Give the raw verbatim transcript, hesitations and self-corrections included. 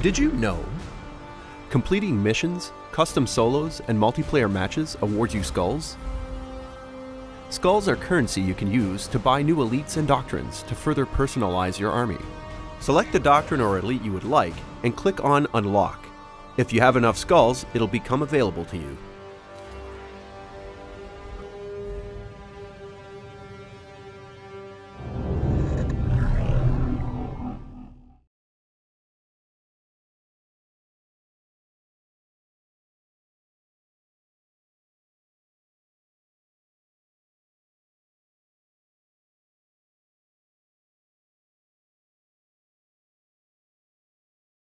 Did you know? Completing missions, custom solos, and multiplayer matches awards you skulls. Skulls are currency you can use to buy new elites and doctrines to further personalize your army. Select the doctrine or elite you would like and click on Unlock. If you have enough skulls, it'll become available to you.